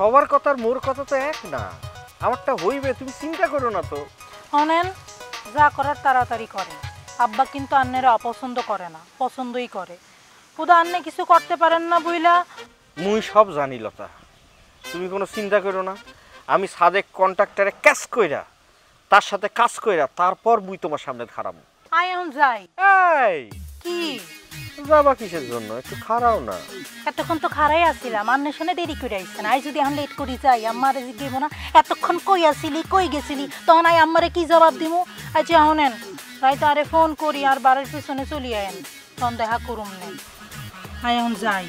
সবার কথার মোর কথা তো এক না, আমারটা হইবে, তুমি চিন্তা করো না তো। অনেন যা করার তাড়াতাড়ি করে, আব্বা কিন্তু আন্নেরা অপছন্দ করে না, পছন্দই করে। খুদা আন্নে কিছু করতে পারেন না বুইলা। মুই সব জানি লতা, তুমি কোনো চিন্তা করো না। আমি সাদেক কন্ট্রাক্টরে ক্যাশ কইরা তার সাথে কাজ কইরা তারপর মুই তোমার সামনে খাড়াবো। আই এখন যাই। এই কি যাবা কিসের জন্য, একটু খাড়াও না। এতক্ষণ তো খাড়াই আসছিলাম, আন্নের সঙ্গে দেরি করে আসছেন। আই যদি এখন লেট করি যাই, আমার দেবো না। এতক্ষণ কই আসিলি, কই গেছিলি, তখন আই আমারে কি জবাব দিব? আই যে হনেন রাইতে আরে ফোন করি, আর বাড়ির পিছনে চলি আয়েন, তখন দেখা করুম নেই। আই এখন যাই।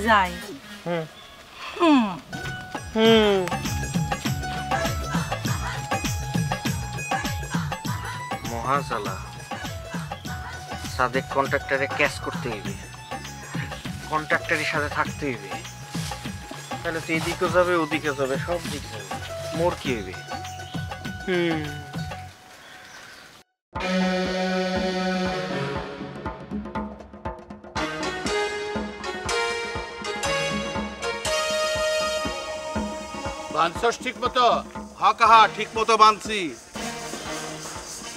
হুম যাই। হুম হুম হুম। মহাশালা সাদেক কন্ট্রাক্টরে ক্যাশ করতে হইবে, কন্ট্রাক্টরের সাথে থাকতে হইবে, তাহলে তো এদিকে যাবে ওদিকে যাবে সব দিক যাবে, মোর কি হইবে? বানছস ঠিক মতো? হা কাহা ঠিক মতো বানছি।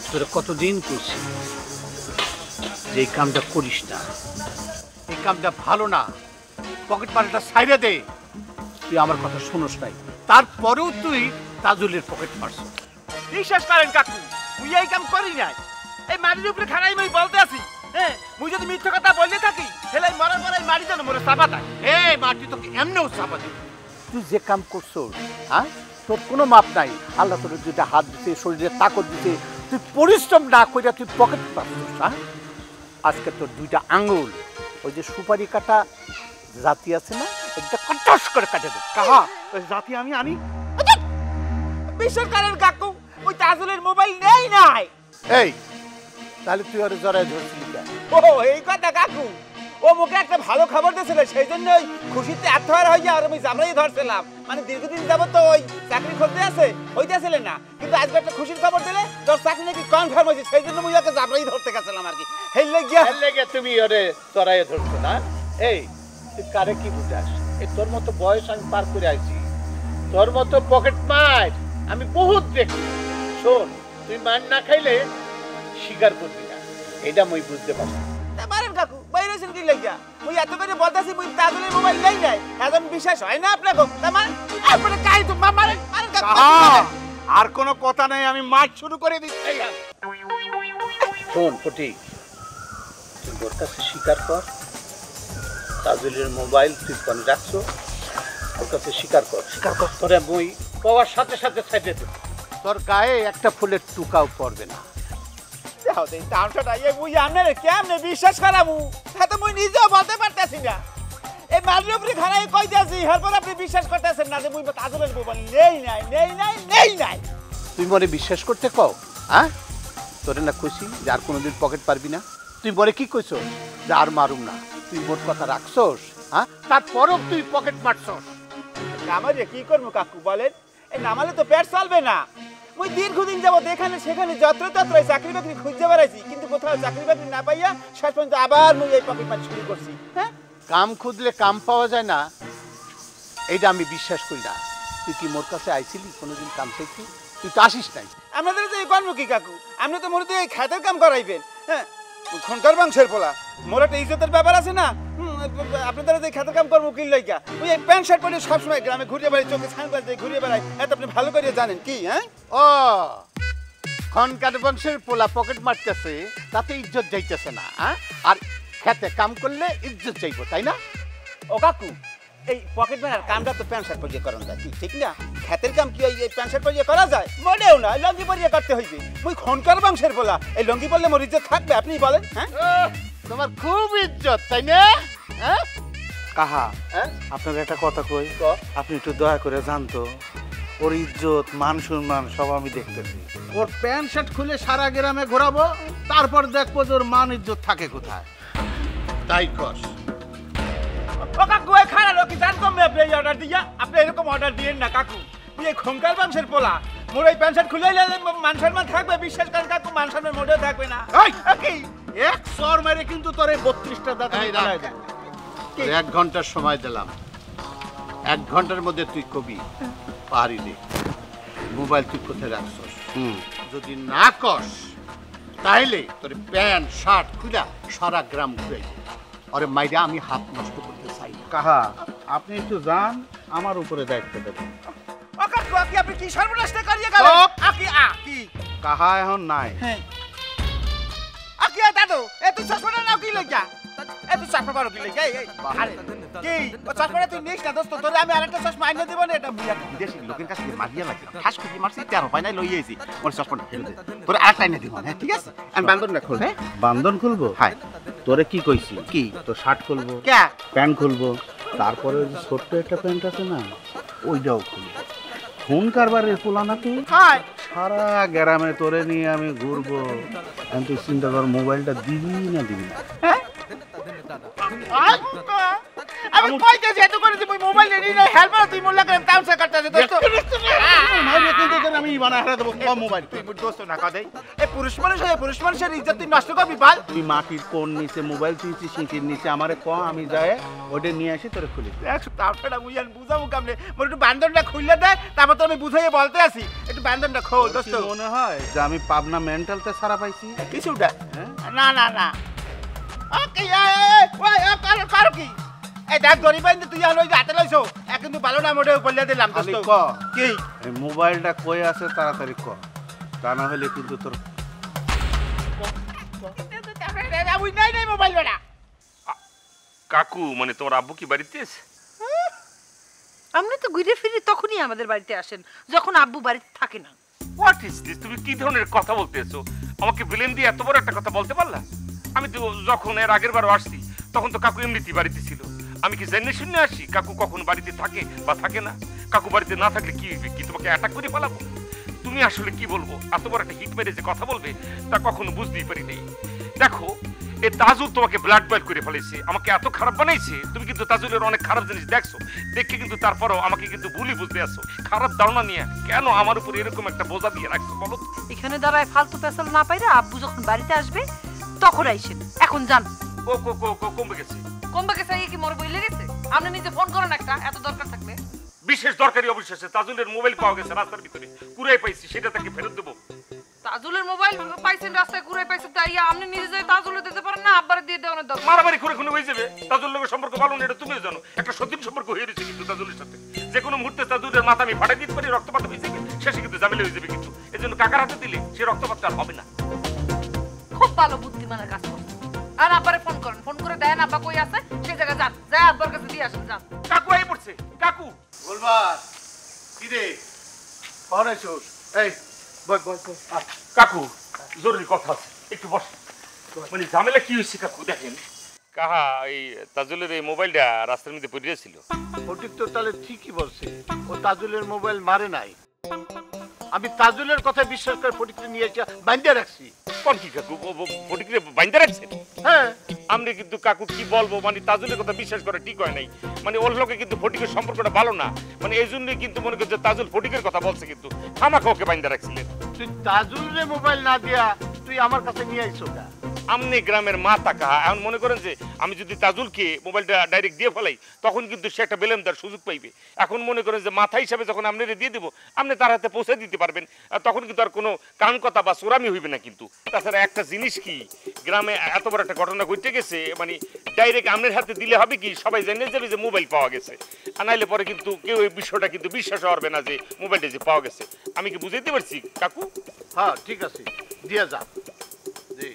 তোরা কতদিন করছি যে এই কামটা করিস না, এই কামটা ভালো না, পকেট মারটা সাইডে দে। তুই আমার কথা শুনোস নাই, তারপরেও তুই তাজুলের পকেট মারছ। বিশ্বাস করেন কাকু, তুই এই কাম করি নাই। এই মাটির উপরে খানাই মুই বলতে আসি, হ্যাঁ মুই যদি মিথ্যা কথা বলে থাকি তাহলে মরার পর এই মাটি যেন মরে চাপা দেয়। এই মাটি তোকে এমনিও চাপা দেয়। তুই যে কাম করছ, হ্যাঁ তোর কোনো মাপ নাই। আল্লাহ তোর যেটা হাত দিতে, শরীরে তাকত দিতে, তুই পরিশ্রম না করিয়া তুই পকেট মারছিস। হ্যাঁ আজকে তোর দুইটা আঙুল ওই যে সুপারি কাটা জাতি আছে না, একটা কটাস করে কাটে দেব। কাহা ওই জাতি আমি আনি? বিশ্বাস করেন কাকু, ওই তাজুলের মোবাইল নেই নাই। এই তাহলে তুই ওর জড়ায় ধরছিলি কেন? ও এই কথা কাকু, ও মুখে একটা ভালো খবর দিয়েছিল, সেই জন্য ওই খুশিতে আত্মহারা হয়ে আর আমি জামরাই ধরছিলাম। মানে দীর্ঘদিন যাবত তো ওই চাকরি খুঁজতে আছে, ওইটাছিল না, কিন্তু আজকে একটা খুশির খবর দিলে তোর চাকরি নাকি কনফার্ম হয়েছে, সেই জন্য ওই ওকে জামরাই ধরতে গেছিলাম আর কি। হেললে গিয়া হেললে গিয়া তুমি ওরে চড়াই ধরছো না। এই তুই কারে কি বুঝাস? এই তোর মতো বয়স আমি পার করে আইছি, তোর মতো পকেট মার আমি বহুত দেখি। শোন, তুই মার না খাইলে শিকার করবি না, এটা মুই বুঝতে পারছি। মারেন কাকু, বাইরে কি লাগিয়া মুই এত করে বলতেছি মুই তাজুলের মোবাইল নেই নাই, এখন বিশ্বাস হয় না আপনাকে? আপনার কাই তো মারেন। আর কোনো কথা নাই, আমি মার শুরু করে দিচ্ছি। শোন ফটি, তুই তোর কাছে স্বীকার কর তাজুলের মোবাইল তুই কেন রাখছো, ওর কাছে স্বীকার কর। স্বীকার কর তোরে মুই পাওয়ার সাথে সাথে ছাইতে দেব, তোর গায়ে একটা ফুলের টুকাও পড়বে না। বিশ্বাস করামু হয়তো মুই নিজেও বলতে পারতেছি না। এই মাটির উপরে খাড়াই কইতেছি, এরপর আপনি বিশ্বাস করতেছেন না যে মুই তাজুলের মোবাইল নেই নাই, নেই নাই, নেই নাই। তুই মনে বিশ্বাস করতে কও? হ্যাঁ তোরে না কইছি যে আর কোনোদিন পকেট পারবি না? তুই মনে কি কইছ যে আর মারুম না? তুই মোট কথা রাখছস, হ্যাঁ তারপরও তুই পকেট মারছস। আমার কি করবো কাকু বলেন, এই নামালে তো পেট চলবে না। মুই দীর্ঘদিন যাবো এখানে সেখানে যত্রতত্র চাকরি বাকরি খুঁজতে বেড়াইছি, কিন্তু কোথাও চাকরি বাকরি না পাইয়া শেষ পর্যন্ত আবার মুই এই পকেট মার শুরু করছি। হ্যাঁ কাম খুঁজলে কাম পাওয়া যায় না, এইটা আমি বিশ্বাস করি না। তুই কি মোর কাছে আইছিলি কোনোদিন কাম চাইছিস? তুই তো আসিস নাই। আমাদের তো এই কর্ম কি কাকু, আপনি তো মোর দিয়ে এই খাতের কাম করাইবেন। হ্যাঁ খনকার বংশের পোলা, মোর একটা ইজ্জতের ব্যাপার আছে না। আপনাদের যে খাতের কাম করবো কি লাইকা, ওই প্যান্ট শার্ট পরে সবসময় গ্রামে ঘুরিয়ে বেড়াই, চোখে ছান বাজে ঘুরিয়ে বেড়াই, এত আপনি ভালো করে জানেন কি? হ্যাঁ ও খনকার বংশের পোলা পকেট মারতেছে তাতে ইজ্জত যাইতেছে না, আর খেতে কাম করলে ইজ্জত যাইবো, তাই না? ও কাকু এই পকেট মারার কামটা তো প্যান্ট শার্ট পরিয়ে করানো যায় ঠিক না? খেতের কাম কি এই প্যান্ট শার্ট পরিয়ে করা যায়? মোটেও না, লঙ্গি পরিয়ে করতে হইবে। ওই খনকার বংশের পোলা, এই লঙ্গি পরলে মোর ইজ্জত থাকবে? আপনি বলেন। হ্যাঁ তোমার খুব ইজ্জত তাই না? কাহা আপনার একটা কথা কই, আপনি একটু দয়া করে জানতো, ওর ইজ্জত মান সম্মান সব আমি দেখতেছি। ওর প্যান্ট শার্ট খুলে সারা গ্রামে ঘোরাবো, তারপর দেখবো ওর মান ইজ্জত থাকে কোথায়। তাই কর। ও কাকু এই খারা লোক জান কম, আপনি অর্ডার দিয়া, আপনি এরকম অর্ডার দিয়েন না কাকু। তুই এই খনকার বংশের পোলা, মোর এই প্যান্ট শার্ট খুলে মান সম্মান থাকবে? বিশ্বাস করেন কাকু, মান সম্মান মোটেও থাকবে না। এক সর মেরে কিন্তু তোর 32টা দাঁত। এক ঘন্টার সময় দিলাম, এক ঘন্টার মধ্যে তুই কবি পারি নে মোবাইল তুই কোথায় রাখছস যদি না করস তাইলে তোর প্যান্ট শার্ট খুলা সারা গ্রাম ঘুরে আরে মাইরা আমি হাত নষ্ট করতে চাই কাহা আপনি একটু যান আমার উপরে দায়িত্ব দেবেন ওকে আপনি আপনি কি সর্বনাশ করিয়ে গেলেন আপনি আ কি কাহা এখন নাই হ্যাঁ আপনি দাদু এ তুই সর্বনাশ নাও কি লইয়া এতো চাপড়া বড় গিলে যাই আরে কি ও চাপড়া তুই নিস না দোস্ত তোরে আমি আরেকটা চশমা আইনা দেব না এটা বুইয়া বিদেশি লোকের কাছে মারিয়া লাগে খাস করে মারছি 13 পায় না লই আইছি ওর চশমাটা ফেলে দে তোরে আট আইনা দেব না ঠিক আছে আমি বান্দন না খুলব বান্দন খুলব হ্যাঁ তোরে কি কইছি কি তো শার্ট খুলব কে প্যান্ট খুলব তারপরে ওই ছোট একটা প্যান্ট আছে না ওইটাও খুলব ফোন কারবারের পোলা না তুই হ্যাঁ সারা গ্রামে তোরে নিয়ে আমি ঘুরব আমি তুই চিন্তা কর মোবাইলটা দিবি না দিবি না হ্যাঁ আমি কইতে যেতো করেছি মই মোবাইল নেই না হেল্পার তুই মোল্লা করে তামসা করতেছিস দোস্ত না আমি কিন্তু তোর আমি বানা হারা দেব কম মোবাইল তুই মোর দোস্ত না কাদাই এ পুরুষ মানুষের इज्जत তুই নষ্ট করবি বাল তুই মাটির কোন নিচে মোবাইল তুইছিস সিঁটির নিচে আমারে ক আমি যায় ওডে নিয়ে আসি তোরে খুলি একটু তারপড়া মুইয়ান বুঝাবো কামনে মোর একটু বান্দরটা খুইলা দে তারপর তো আমি বুঝাইয়ে বলতে আসি একটু বান্দরটা খোল দোস্ত মনে হয় যে আমি পাবনা মেন্টালতে সারা পাইছি কিছুটা না না না ওকে ওই কার কার কি এটা গরিবাই তুই হলো হাতে লইছো কিন্তু ভালো না মোটে বলিয়া দিলাম দোস্ত ক কি এই মোবাইলটা কই আছে তাড়াতাড়ি ক জানা হলে কিন্তু তোর ওই নাই নাই মোবাইল বড়া কাকু মানে তোর আব্বু কি বাড়িতে আছে আমরা তো ঘুরে ফিরে তখনই আমাদের বাড়িতে আসেন যখন আব্বু বাড়িতে থাকে না হোয়াট ইজ দিস তুমি কি ধরনের কথা বলতেছো আমাকে ব্লেম দিয়ে এত বড় একটা কথা বলতে পারলা আমি তো যখন এর আগের বার আসছি তখন তো কাকু এমনিতে বাড়িতে ছিল আমি কি জেনে শুনে আসি কাকু কখন বাড়িতে থাকে বা থাকে না কাকু বাড়িতে না থাকলে কি হবে কি তোমাকে অ্যাটাক করে পালাবো তুমি আসলে কি বলবো এত বড় একটা হিট মেরে যে কথা বলবে তা কখনো বুঝতেই পারি নাই দেখো এ তাজুল তোমাকে ব্লাড বয়েল করে ফেলেছে আমাকে এত খারাপ বানাইছে তুমি কিন্তু তাজুলের অনেক খারাপ জিনিস দেখছো দেখে কিন্তু তারপরেও আমাকে কিন্তু ভুলই বুঝতে আসছো খারাপ ধারণা নিয়ে কেন আমার উপর এরকম একটা বোঝা দিয়ে রাখছো বলো এখানে দাঁড়ায় ফালতু পেশাল না পাইরা আব্বু যখন বাড়িতে আসবে তখন আইছেন এখন জান ও কো কো কো কমবে গেছে কি মোর বইলে গেছে আপনি নিজে ফোন করেন একটা এত দরকার থাকলে বিশেষ দরকারি অবশেষে তাজুলের মোবাইল পাওয়া গেছে রাস্তার ভিতরে কুরাই পাইছি সেটা তাকে ফেরত দেব তাজুলের মোবাইল পাইছেন রাস্তায় কুরাই পাইছেন তাই আপনি নিজে যাই তাজুলে দিতে পারেন না আব্বারে দিয়ে দেওয়া না দরকার মারামারি করে কোন হয়ে যাবে তাজুল লগে সম্পর্ক ভালো না এটা তুমিও জানো একটা সতীন সম্পর্ক হয়ে রয়েছে কিন্তু তাজুলের সাথে যে কোনো মুহূর্তে তাজুলের মাথা আমি ফাটাই দিতে পারি রক্তপাত হয়ে যাবে শেষে কিন্তু জামিল হয়ে যাবে কিন্তু এজন্য কাকার হাতে দিলে সে রক্তপাত আর হবে না খুব ভালো বুদ্ধিমানের কাজ করছে আর আপারে ফোন করেন ফোন করে দেন আপা কই আছে সেই জায়গা যান যায় আপার কাছে দি আসেন যান কাকু আই পড়ছে কাকু বলবার কি রে পড়াছস এই বল বল কাকু জরুরি কথা আছে একটু বস মানে ঝামেলা কি হইছে কাকু দেখেন কাহা এই তাজুলের এই মোবাইলটা রাস্তার মধ্যে পড়ে ছিল ফটিক তো তাহলে ঠিকই বলছে ও তাজুলের মোবাইল মারে নাই আমি তাজুলের কথা বিশ্বাস করে ফটিককে নিয়ে এসে বাঁধা রাখছি কোন কি কাকু ফটিককে বাঁধা রাখছে হ্যাঁ আমরা কিন্তু কাকু কি বলবো মানে তাজুলের কথা বিশ্বাস করে ঠিক হয় নাই মানে ওর লোকে কিন্তু ফটিকের সম্পর্কটা ভালো না মানে এইজন্যই কিন্তু মনে করছে তাজুল ফটিকের কথা বলছে কিন্তু আমাকে ওকে বাঁধা রাখছিলেন তুই তাজুলের মোবাইল না দিয়া তুই আমার কাছে নিয়ে আইছো না আমনে গ্রামের মাতা কাহা এখন মনে করেন যে আমি যদি তাজুলকে মোবাইলটা ডাইরেক্ট দিয়ে ফেলাই তখন কিন্তু সে একটা বেলেমদার সুযোগ পাইবে এখন মনে করেন যে মাথা হিসাবে যখন আপনারা দিয়ে দেবো আপনি তার হাতে পৌঁছে দিতে পারবেন তখন কিন্তু আর কোনো কান কথা বা চোরামি হইবে না কিন্তু তাছাড়া একটা জিনিস কি গ্রামে এত বড় একটা ঘটনা ঘটে গেছে মানে ডাইরেক্ট আপনার হাতে দিলে হবে কি সবাই জেনে যাবে যে মোবাইল পাওয়া গেছে আর নাইলে পরে কিন্তু কেউ এই বিষয়টা কিন্তু বিশ্বাস করবে না যে মোবাইলটা যে পাওয়া গেছে আমি কি বুঝাইতে পারছি কাকু হ্যাঁ ঠিক আছে দিয়া যা জি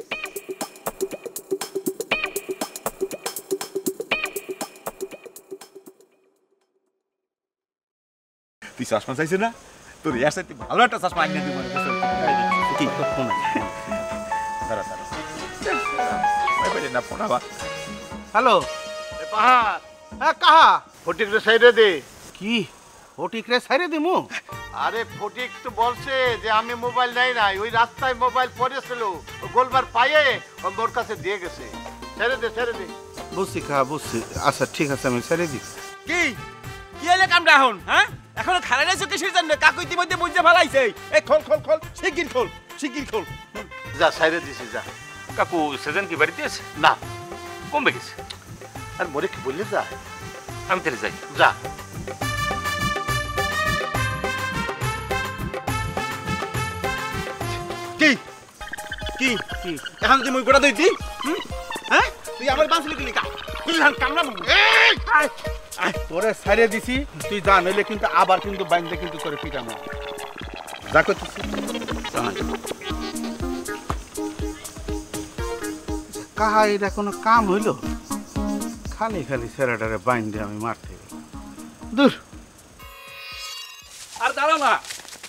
তুই চশমা চাইছে না তোর ইয়ার সাথে ভালো একটা চশমা আইনা দিব না ফোন আবার হ্যালো পাহাড় হ্যাঁ কাহা ফটিক রে সাইডে দে কি ফটিক রে সাইডে দে মু আরে ফটিক তো বলছে যে আমি মোবাইল নাই নাই ওই রাস্তায় মোবাইল পড়েছিল গোলবার পায়ে ওর কাছে দিয়ে গেছে সাইডে দে বুঝছি কাহা বুঝছি আচ্ছা ঠিক আছে আমি সাইডে দিচ্ছি কি কি হলে কামটা এখন হ্যাঁ এখন খাড়া রয়েছে কিসের জন্য কাকু ইতিমধ্যে বুঝতে ফেলাইছে এই খোল খোল খোল শিগগির খোল শিগগির খোল যা সাইরে দিছি যা কাকু সেজন কি বাড়িতে আছে না কমবে গেছে আর মরে কি বললে যা আমি তাহলে যাই যা কি কি এখন যদি মই গোটা দইতি হ্যাঁ তুই আমার বাঁচলি কি কা তুইখান কামরা এই আই তোরে ছাইরে দিছি তুই যা নইলে কিন্তু আবার কিন্তু বাইন্দে কিন্তু তোরে পিটাম যা করতেছিস কাহা এটা কোনো কাম হইলো খালি খালি ছেড়াটারে বাইন্দে আমি মারতে দূর আর দাঁড়াও না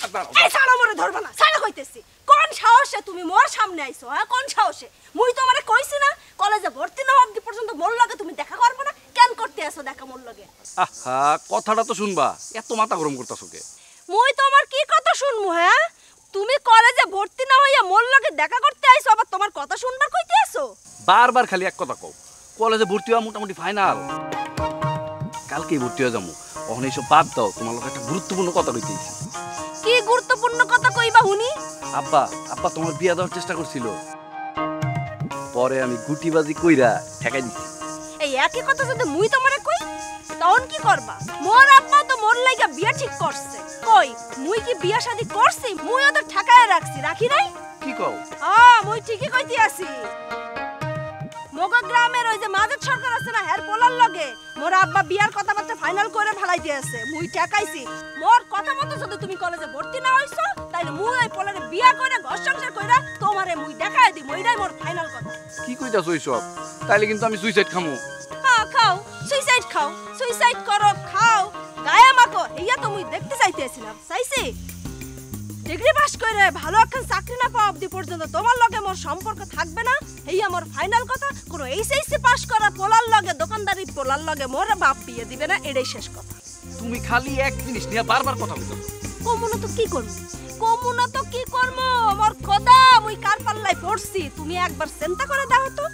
আর দাঁড়াও এই সারা মরে ধরবা না সারা কইতেছি কোন সাহসে তুমি মোর সামনে আইছো হ্যাঁ কোন সাহসে মুই তো আমারে কইছি না কলেজে ভর্তি না অবধি পর্যন্ত মোর লাগে তুমি দেখা করবে না কেন করতে আছো দেখা মোর লাগে আহা কথাটা তো শুনবা এত মাথা গরম করতাছো কে মুই তো আমার কি কথা শুনমু হ্যাঁ তুমি কলেজে ভর্তি না হইয়া মোর লাগে দেখা করতে আইছো আবার তোমার কথা শুনবার কইতে আছো বারবার খালি এক কথা কও কলেজে ভর্তি হওয়া মোটামুটি ফাইনাল কালকেই ভর্তি হয়ে যামু ওহন এসব বাদ দাও তোমার লগে একটা গুরুত্বপূর্ণ কথা কইতেছি কি গুরুত্বপূর্ণ কথা কইবা হুনি আব্বা আব্বা তোমার বিয়া দেওয়ার চেষ্টা করছিল পরে আমি গুটিবাজি কইরা ঠেকাই দিছি এই একই কথা যদি মুই তোমারে কই তখন কি করবা মোর আব্বা তো মোর লাগা বিয়া ঠিক করছে কই মুই কি বিয়া শাদি করছি মুই ওদের ঠেকায় রাখি নাই কি কও হ্যাঁ মুই ঠিকই কইতে আছি মোগো গ্রামের ওই যে মাজেদ সরকার আছে না হের পোলার লগে মোর আব্বা বিয়ার কথাবার্তা ফাইনাল করে ফলাই দিয়েছে মুই ঠেকাইছি মোর কথা মতো যদি তুমি কলেজে ভর্তি না হইছো তাইলে মুই ওই পোলারে বিয়া কইরা ঘর সংসার কইরা তোমারে মুই দেখায় দিই মুইরাই মোর ফাইনাল কথা কি কইতাছ ওইসব তাইলে কিন্তু আমি সুইসাইড খামু হ্যাঁ খাও সুইসাইড করো খাও গায়া মাখো এইয়া তো মুই দেখতে চাইতেছিলাম চাইছি ডিগ্রি পাস করে ভালো একখান চাকরি না পাওয়া অবধি পর্যন্ত তোমার লগে মোর সম্পর্ক থাকবে না এই আমার ফাইনাল কথা কোন এইচএসসি পাস করা পোলার লগে দোকানদারি পোলার লগে মোর বাপ বিয়ে দিবে না এটাই শেষ কথা তুমি খালি এক জিনিস নিয়ে বারবার কথা বলছো কমুনা তো কি করব কমুনা তো কি করব আমার খোদা মুই কার পাল্লাই পড়ছি তুমি একবার চিন্তা করে দাও তো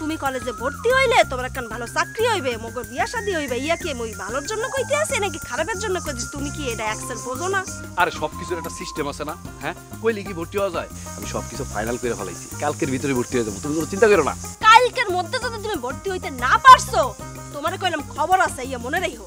তুমি কলেজে ভর্তি হইলে তোমার একখান ভালো চাকরি হইবে মোর বিয়া শাদী হইবে ইয়া কি মুই ভালোর জন্য কইতে আছে নাকি খারাপের জন্য কইছি তুমি কি এটা অ্যাকশন বোঝো না আরে সবকিছুর একটা সিস্টেম আছে না হ্যাঁ কইলে কি ভর্তি হওয়া যায় আমি সবকিছু ফাইনাল করে ফলাইছি কালকের ভিতরে ভর্তি হয়ে যাব তুমি কোনো চিন্তা করো না কালকের মধ্যে যদি তুমি ভর্তি হইতে না পারছো তোমারে কইলাম খবর আছে ইয়া মনে রাখো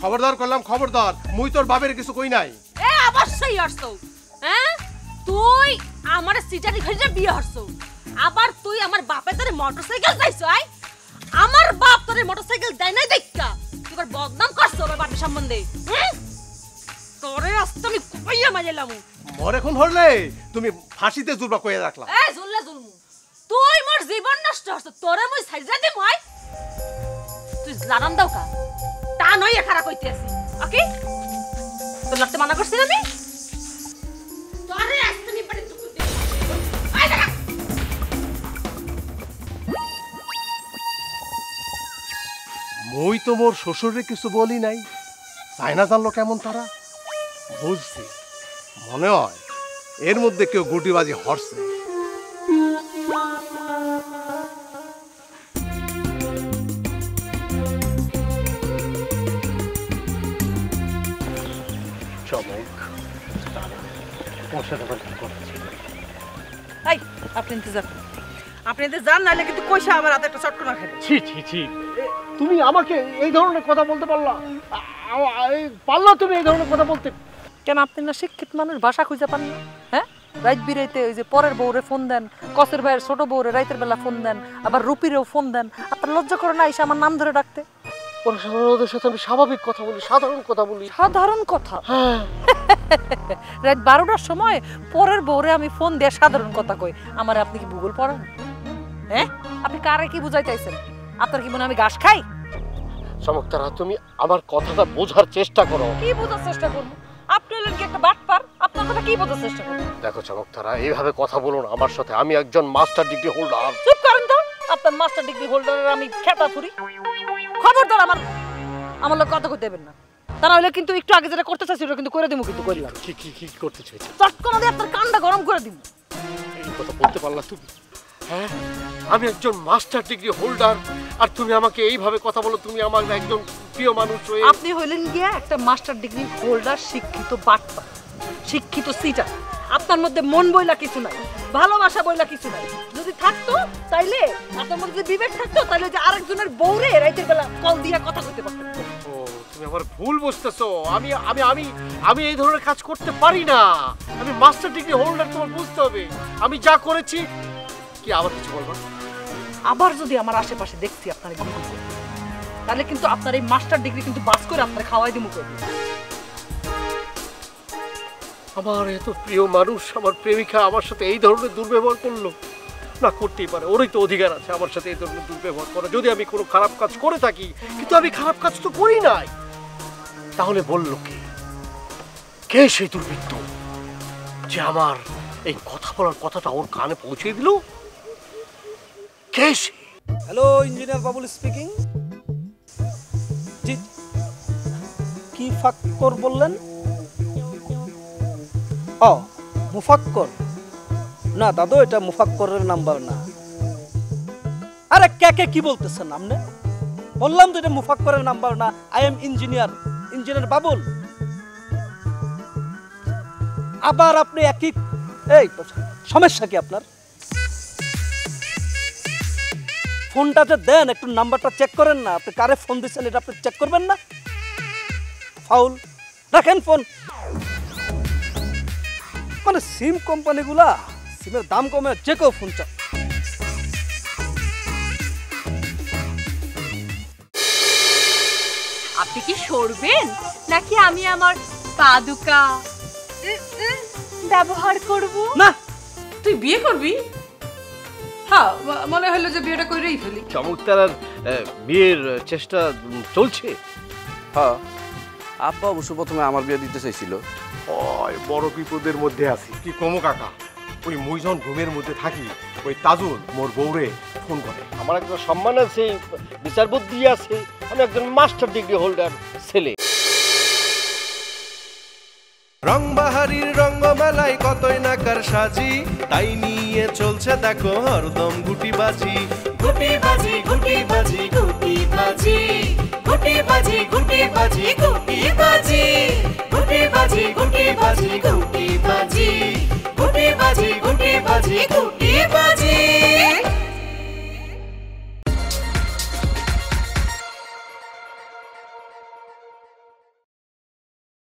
খবরদার করলাম খবরদার মুই তোর বাবার কিছু কই নাই এ অবশ্যই আরছো হ্যাঁ তুই আমার সিটারি ঘরে বিয়ে আরছো আবার তুই আমার বাপের ধরে মোটরসাইকেল চাইছো আই আমার বাপ তোরে মোটরসাইকেল দেয় না দেখা তুই তোর বদনাম করছো আমার বাপের সম্বন্ধে তোরে আস্তে আমি কইয়া মাইলাম মোর এখন হরলে তুমি ফাঁসিতে জুলবা কইয়া রাখলা এ জুললে জুলমু তুই মোর জীবন নষ্ট করছ তোরে মই সাইজা দি মই তুই জানাম দাও কা তা নই খারা কইতেছি ওকে তোর লাগতে মানা করছিস আমি তোরে আসতনি পড়ে দুঃখ দি আয় দাঁড়া মই তো মোর শ্বশুরে কিছু বলি নাই চাইনা জানলো কেমন তারা বুঝছি মনে হয় এর মধ্যে কেউ গুটিবাজি হরছে তুমি আমাকে এই ধরনের কথা বলতে পারলা পারলা তুমি এই ধরনের কথা বলতে কেন আপনি না শিক্ষিত মানুষ ভাষা খুঁজে পান না হ্যাঁ রাইত বিরাইতে ওই যে পরের বউরে ফোন দেন কসের ভাইয়ের ছোট বউরে রাইতের বেলা ফোন দেন আবার রুপিরেও ফোন দেন আপনার লজ্জা করে না এসে আমার নাম ধরে ডাকতে ওদের সাথে আমি স্বাভাবিক কথা বলি সাধারণ কথা বলি সাধারণ কথা হ্যাঁ রাত ১২টার সময় পরের বউরে আমি ফোন দিয়ে সাধারণ কথা কই আমার আপনি কি ভূগোল পড়ান হ্যাঁ আপনি কারে কি বুঝাইতে আইছেন আপনার কি মনে আমি ঘাস খাই সমক্তারা তুমি আমার কথাটা বোঝার চেষ্টা করো কি বোঝার চেষ্টা করব আপনি হলেন কি একটা বাটপার আপনার কথা কি বোঝার চেষ্টা করব দেখো সমক্তারা এইভাবে কথা বলো না আমার সাথে আমি একজন মাস্টার ডিগ্রি হোল্ডার চুপ করেন তো আপনার মাস্টার ডিগ্রি হোল্ডারের আমি খেতা ফুরি খবরদার আমার আমার লোক কথা কইতে দেবেন না তারা হইলো কিন্তু একটু আগে যেটা করতে চাইছিল কিন্তু কইরা দিমু কিন্তু কইলাম কি কি কি করতে চাইছে চটকনা দিয়ে আপনার কানটা গরম করে দিমু এই কথা বলতে পারলা তুমি হ্যাঁ আমি একজন মাস্টার ডিগ্রি হোল্ডার আর তুমি আমাকে এইভাবে কথা বলো তুমি আমার একজন প্রিয় মানুষ হয়ে আপনি হইলেন গিয়া একটা মাস্টার ডিগ্রি হোল্ডার শিক্ষিত বাটপা শিক্ষিত সিটা আপনার মধ্যে মন বইলা কিছু নাই ভালোবাসা বইলা কিছু নাই যদি থাকতো তাইলে আপনার মধ্যে বিবেক থাকতো তাইলে যে আরেকজনের বউরে রাইতের বেলা কল দিয়া কথা কইতে পারতো ও তুমি আমার ভুল বুঝতেছো আমি আমি আমি আমি এই ধরনের কাজ করতে পারি না আমি মাস্টার ডিগ্রি হোল্ডার তোমার বুঝতে হবে আমি যা করেছি কি আবার কিছু বলবা আবার যদি আমার আশেপাশে দেখছি আপনার এরকম তাহলে কিন্তু আপনার এই মাস্টার ডিগ্রি কিন্তু বাস করে আপনার খাওয়াই দিমু কইবো আমার এত প্রিয় মানুষ আমার প্রেমিকা আমার সাথে এই ধরনের দুর্ব্যবহার করলো না করতেই পারে ওরই তো অধিকার আছে আমার সাথে এই ধরনের দুর্ব্যবহার করা যদি আমি কোনো খারাপ কাজ করে থাকি কিন্তু আমি খারাপ কাজ তো করি নাই তাহলে বললো কে কে সেই দুর্বৃত্ত যে আমার এই কথা বলার কথাটা ওর কানে পৌঁছে দিল কে হ্যালো ইঞ্জিনিয়ার বাবুল স্পিকিং জি কি ফাক্কর বললেন ও মুফাক্কর না দাদু এটা মুফাক্করের নাম্বার না আরে কে কে কি বলতেছেন আপনি বললাম তো এটা মুফাক্করের নাম্বার না I am engineer engineer Babul আবার আপনি একই এই সমস্যা কি আপনার ফোনটা যে দেন একটু নাম্বারটা চেক করেন না আপনি কারে ফোন দিচ্ছেন এটা আপনি চেক করবেন না ফাউল রাখেন ফোন মানে সিম কোম্পানিগুলা সিমের দাম কমে যে কেউ ফোন চাও আপনি কি সরবেন নাকি আমি আমার পাদুকা ব্যবহার করব না তুই বিয়ে করবি হ্যাঁ মনে হলো যে বিয়েটা করেই ফেলি চমৎকার বিয়ের চেষ্টা চলছে হ্যাঁ আপা অবশ্য প্রথমে আমার বিয়ে দিতে চাইছিল ওই বড় বিপদের মধ্যে আছি কি কমো কাকা ওই মুইজন ঘুমের মধ্যে থাকি ওই তাজুল মোর বউরে ফোন করে আমার একটা সম্মান আছে বিচার বুদ্ধি আছে আমি একজন মাস্টার ডিগ্রি হোল্ডার ছেলে রংবাহারির রঙ্গমালায় কতই না কার সাজি তাই নিয়ে চলছে দেখো হরদম গুটিবাজি গুটিবাজি গুটিবাজি গুটিবাজি গুটিবাজি গুটিবাজি গুটিবাজি গুটিবাজি